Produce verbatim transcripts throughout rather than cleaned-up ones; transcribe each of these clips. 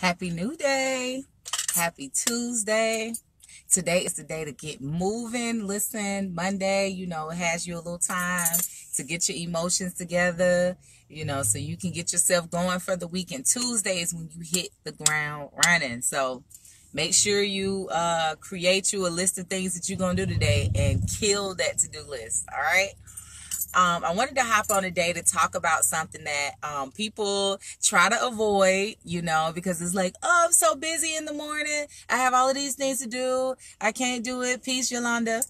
Happy new day. Happy Tuesday. Today is the day to get moving. Listen, Monday, you know, it has you a little time to get your emotions together, you know, so you can get yourself going for the weekend. Tuesday is when you hit the ground running. So make sure you uh, create you a list of things that you're going to do today and kill that to-do list. All right. Um, I wanted to hop on today to talk about something that um, people try to avoid, you know, because it's like, oh, I'm so busy in the morning. I have all of these things to do. I can't do it. Peace, Yolanda.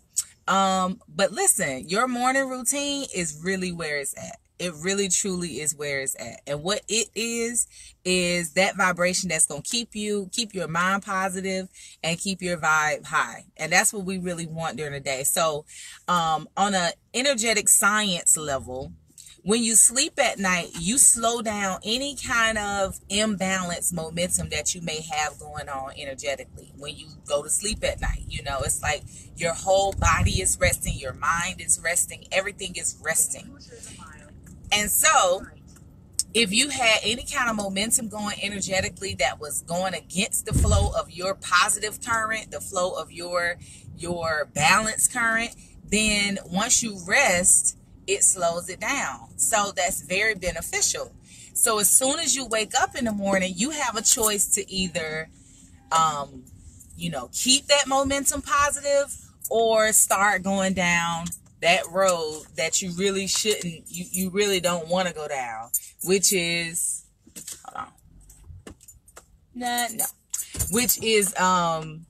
Um, but listen, your morning routine is really where it's at. It really truly is where it's at. And what it is, is that vibration that's going to keep you, keep your mind positive and keep your vibe high. And that's what we really want during the day. So um, on an energetic science level, when you sleep at night, you slow down any kind of imbalance momentum that you may have going on energetically. When you go to sleep at night, you know, it's like your whole body is resting, your mind is resting, everything is resting. And so if you had any kind of momentum going energetically that was going against the flow of your positive current, the flow of your your balance current, then once you rest, it slows it down. So that's very beneficial. So as soon as you wake up in the morning, you have a choice to either, um, you know, keep that momentum positive or start going down that road that you really shouldn't, you, you really don't want to go down, which is, hold on, nah, no, which is um,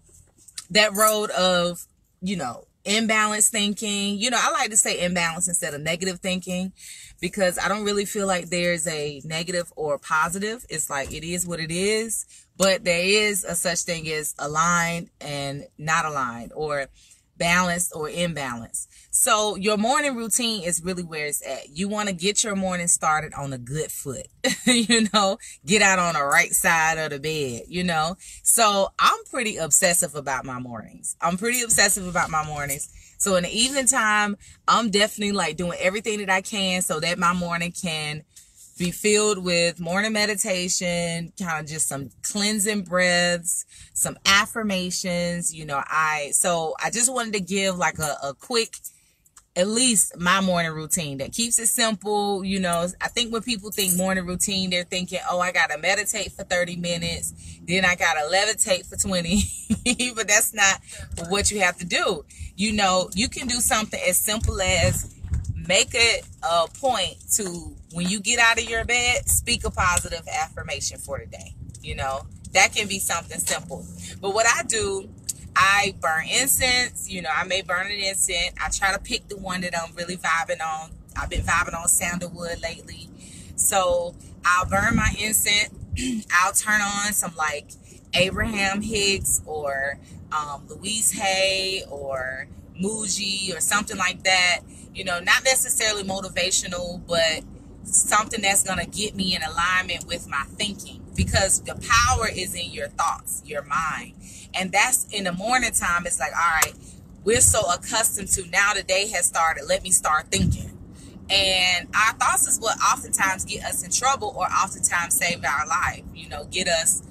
that road of, you know, imbalanced thinking. You know, I like to say imbalance instead of negative thinking because I don't really feel like there's a negative or a positive. It's like it is what it is, but there is a such thing as aligned and not aligned, or balanced or imbalanced. So your morning routine is really where it's at. You want to get your morning started on a good foot, you know, get out on the right side of the bed, you know. So I'm pretty obsessive about my mornings. I'm pretty obsessive about my mornings. So in the evening time, I'm definitely like doing everything that I can so that my morning can be filled with morning meditation, kind of just some cleansing breaths, some affirmations, you know, I, so I just wanted to give like a, a quick, at least my morning routine that keeps it simple. You know, I think when people think morning routine, they're thinking, oh, I got to meditate for thirty minutes. Then I got to levitate for twenty, but that's not what you have to do. You know, you can do something as simple as make it a point to, when you get out of your bed, speak a positive affirmation for the day. You know, that can be something simple. But what I do, I burn incense. You know, I may burn an incense. I try to pick the one that I'm really vibing on. I've been vibing on sandalwood lately. So I'll burn my incense. I'll turn on some like Abraham Hicks or um, Louise Hay or Mooji or something like that. You know, not necessarily motivational, but something that's going to get me in alignment with my thinking, because the power is in your thoughts, your mind. And that's in the morning time. It's like, all right, we're so accustomed to now the day has started. Let me start thinking. And our thoughts is what oftentimes get us in trouble or oftentimes save our life, you know, get us,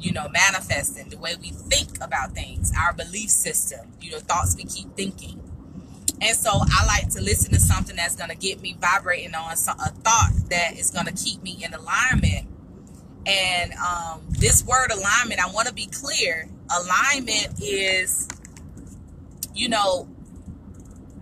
you know, manifesting the way we think about things, our belief system, you know, thoughts we keep thinking. And so I like to listen to something that's going to get me vibrating on a thought that is going to keep me in alignment. And um, this word alignment, I want to be clear. Alignment is, you know,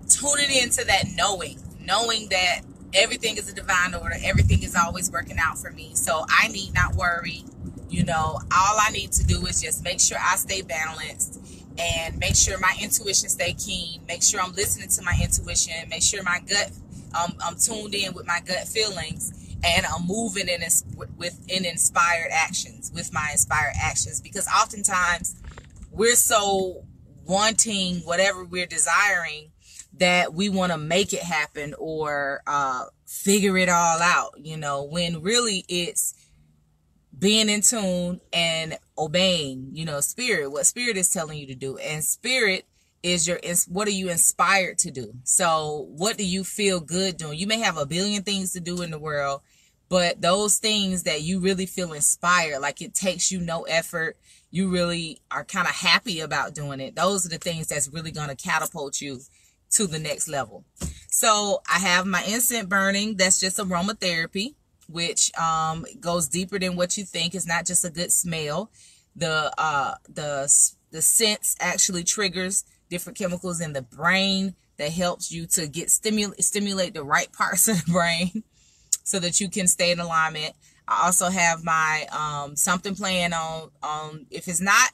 tuning into that knowing, knowing that everything is a divine order. Everything is always working out for me. So I need not worry. You know, all I need to do is just make sure I stay balanced and make sure my intuition stay keen, make sure I'm listening to my intuition, make sure my gut, um, I'm tuned in with my gut feelings, and I'm moving in with in inspired actions, with my inspired actions, because oftentimes we're so wanting whatever we're desiring that we want to make it happen or uh, figure it all out, you know, when really it's being in tune and obeying, you know, spirit, what spirit is telling you to do. And spirit is your, is what are you inspired to do? So what do you feel good doing? You may have a billion things to do in the world, But those things that you really feel inspired, like it takes you no effort, you really are kind of happy about doing it, those are the things that's really going to catapult you to the next level. So I have my incense burning. That's just aromatherapy, which um, goes deeper than what you think. It's not just a good smell. The, uh, the, the scents actually triggers different chemicals in the brain that helps you to get stimulate, stimulate the right parts of the brain so that you can stay in alignment. I also have my um, something playing on, um, if it's not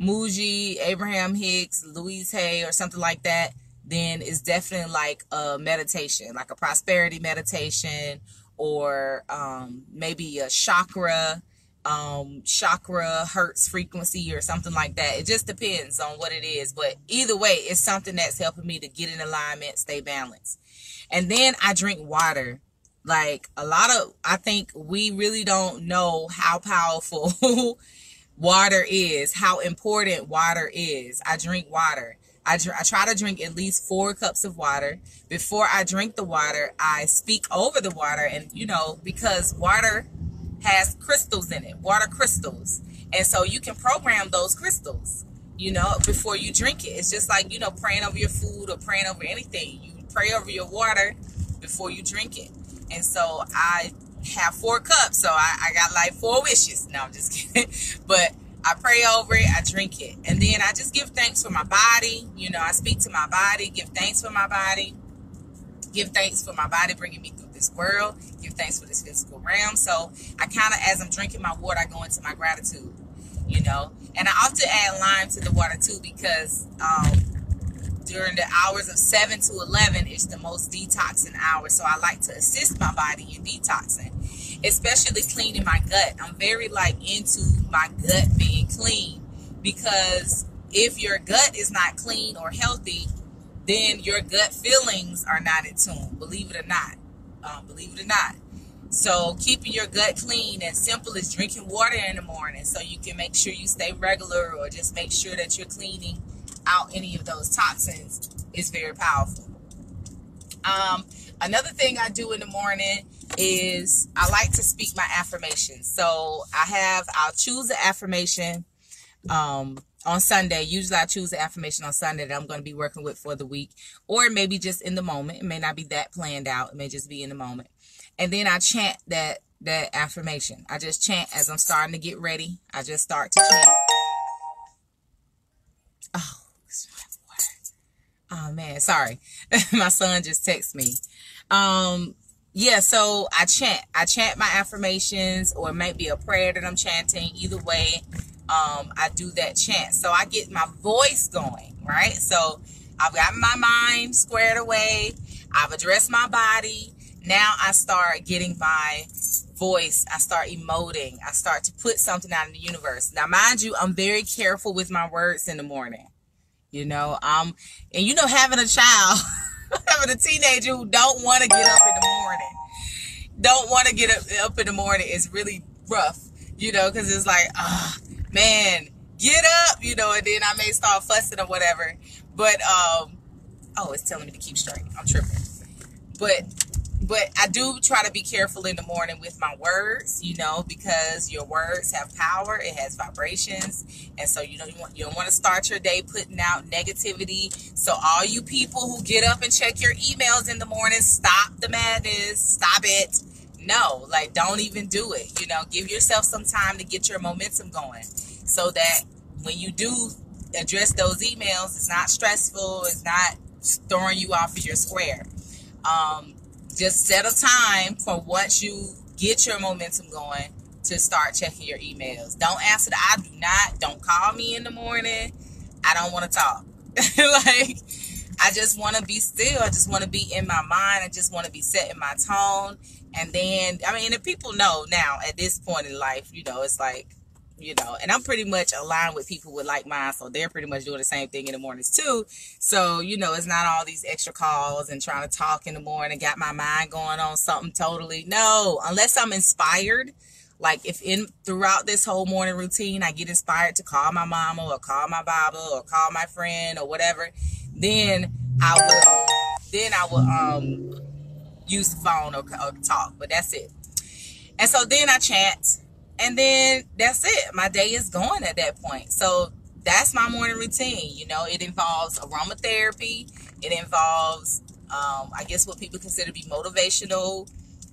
Mooji, Abraham Hicks, Louise Hay, or something like that, then it's definitely like a meditation, like a prosperity meditation, or um, maybe a chakra, um, chakra hertz frequency or something like that. It just depends on what it is. But either way, it's something that's helping me to get in alignment, stay balanced. And then I drink water. Like a lot of, I think we really don't know how powerful water is, how important water is. I drink water. I, I try to drink at least four cups of water. Before I drink the water, I speak over the water. And, you know, because water has crystals in it, water crystals. And so you can program those crystals, you know, before you drink it. It's just like, you know, praying over your food or praying over anything. You pray over your water before you drink it. And so I have four cups, so I, I got like four wishes. No, I'm just kidding. But I pray over it, I drink it. And then I just give thanks for my body. You know, I speak to my body, give thanks for my body. Give thanks for my body bringing me through this world. Give thanks for this physical realm. So I kind of, as I'm drinking my water, I go into my gratitude, you know. And I often add lime to the water too, because um, during the hours of seven to eleven, it's the most detoxing hour. So I like to assist my body in detoxing, especially cleaning my gut. I'm very like into my gut being clean, because if your gut is not clean or healthy, then your gut feelings are not in tune, believe it or not. Um, believe it or not. So keeping your gut clean and simple is drinking water in the morning, so you can make sure you stay regular, or just make sure that you're cleaning out any of those toxins, is very powerful. Um, another thing I do in the morning is I like to speak my affirmations. So I have, I'll choose an affirmation um, on Sunday. Usually I choose an affirmation on Sunday that I'm going to be working with for the week, or maybe just in the moment. It may not be that planned out. It may just be in the moment. And then I chant that, that affirmation. I just chant as I'm starting to get ready. I just start to chant. Oh. Oh man, sorry. My son just texted me. Um, yeah, so I chant. I chant my affirmations, or it might be a prayer that I'm chanting. Either way, um, I do that chant. So I get my voice going, right? So I've got my mind squared away. I've addressed my body. Now I start getting my voice. I start emoting. I start to put something out in the universe. Now, mind you, I'm very careful with my words in the morning. You know, um, and you know, having a child, having a teenager who don't want to get up in the morning, don't want to get up, up in the morning is really rough, you know, because it's like, oh, man, get up, you know, and then I may start fussing or whatever. But, um, oh, it's telling me to keep straight. I'm tripping. But, but I do try to be careful in the morning with my words, you know, because your words have power. It has vibrations. And so, you know, you, want, you don't want to start your day putting out negativity. So all you people who get up and check your emails in the morning, stop the madness. Stop it. No, like, don't even do it. You know, give yourself some time to get your momentum going, so that when you do address those emails, it's not stressful. It's not throwing you off of your square. Um, Just set a time for once you get your momentum going to start checking your emails. Don't answer the I do not. Don't call me in the morning. I don't want to talk. Like, I just want to be still. I just want to be in my mind. I just want to be setting my tone. And then, I mean, if people know now at this point in life, you know, it's like, you know, and I'm pretty much aligned with people with like mine, so they're pretty much doing the same thing in the mornings too. So, you know, it's not all these extra calls and trying to talk in the morning, got my mind going on something totally. No, unless I'm inspired. Like, if in throughout this whole morning routine, I get inspired to call my mama or call my baba or call my friend or whatever, then I will, then I will um, use the phone or, or talk. But that's it. And so then I chant, and then that's it. My day is gone at that point. So that's my morning routine. You know, it involves aromatherapy. It involves, um, I guess, what people consider to be motivational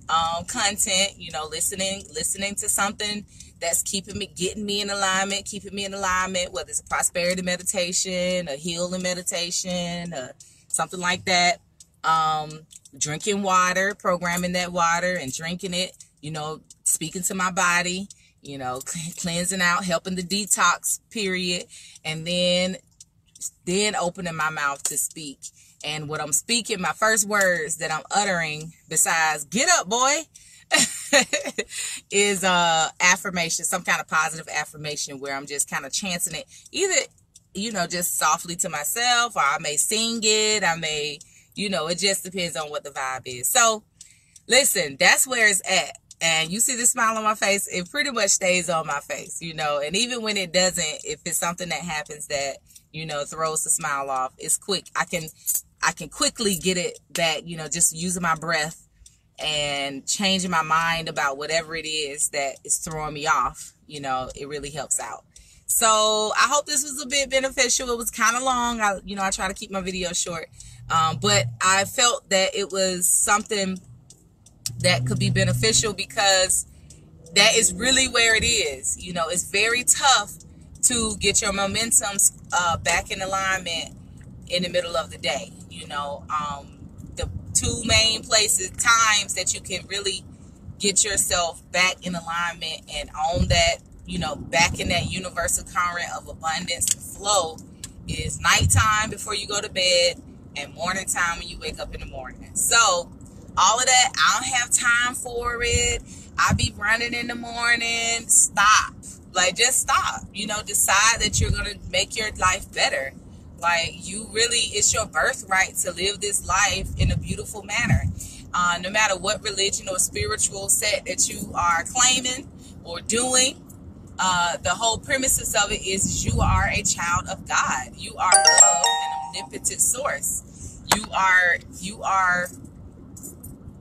um, content. You know, listening, listening to something that's keeping me, getting me in alignment, keeping me in alignment. Whether it's a prosperity meditation, a healing meditation, or something like that. Um, drinking water, programming that water and drinking it. You know, speaking to my body, you know, cleansing out, helping the detox period, and then then opening my mouth to speak. And what I'm speaking, my first words that I'm uttering, besides "get up, boy," is uh, affirmation, some kind of positive affirmation where I'm just kind of chanting it, either, you know, just softly to myself, or I may sing it, I may, you know, it just depends on what the vibe is. So, listen, that's where it's at. And you see the smile on my face, it pretty much stays on my face, you know. And even when it doesn't, if it's something that happens that, you know, throws the smile off, it's quick. I can I can quickly get it back, you know, just using my breath and changing my mind about whatever it is that is throwing me off. You know, it really helps out. So I hope this was a bit beneficial. It was kind of long. I, you know, I try to keep my video short. Um, but I felt that it was something that could be beneficial, because that is really where it is. You know, it's very tough to get your momentum uh, back in alignment in the middle of the day. You know, um, the two main places, times that you can really get yourself back in alignment and on that, you know, back in that universal current of abundance flow, is nighttime before you go to bed and morning time when you wake up in the morning. So all of that, I don't have time for it. I be running in the morning. Stop. Like, just stop. You know, decide that you're going to make your life better. Like, you really, it's your birthright to live this life in a beautiful manner. Uh, no matter what religion or spiritual set that you are claiming or doing, uh, the whole premises of it is you are a child of God. You are of an omnipotent source. You are, you are...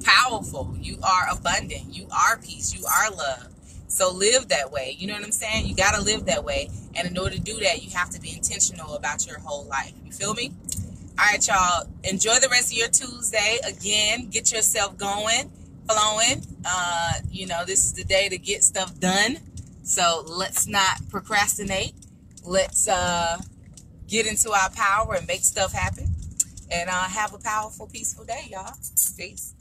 powerful. You are abundant. You are peace. You are love. So live that way. You know what I'm saying? You got to live that way. And in order to do that, you have to be intentional about your whole life. You feel me? All right, y'all. Enjoy the rest of your Tuesday. Again, get yourself going, flowing. Uh, you know, this is the day to get stuff done. So let's not procrastinate. Let's uh, get into our power and make stuff happen. And uh, have a powerful, peaceful day, y'all. Peace.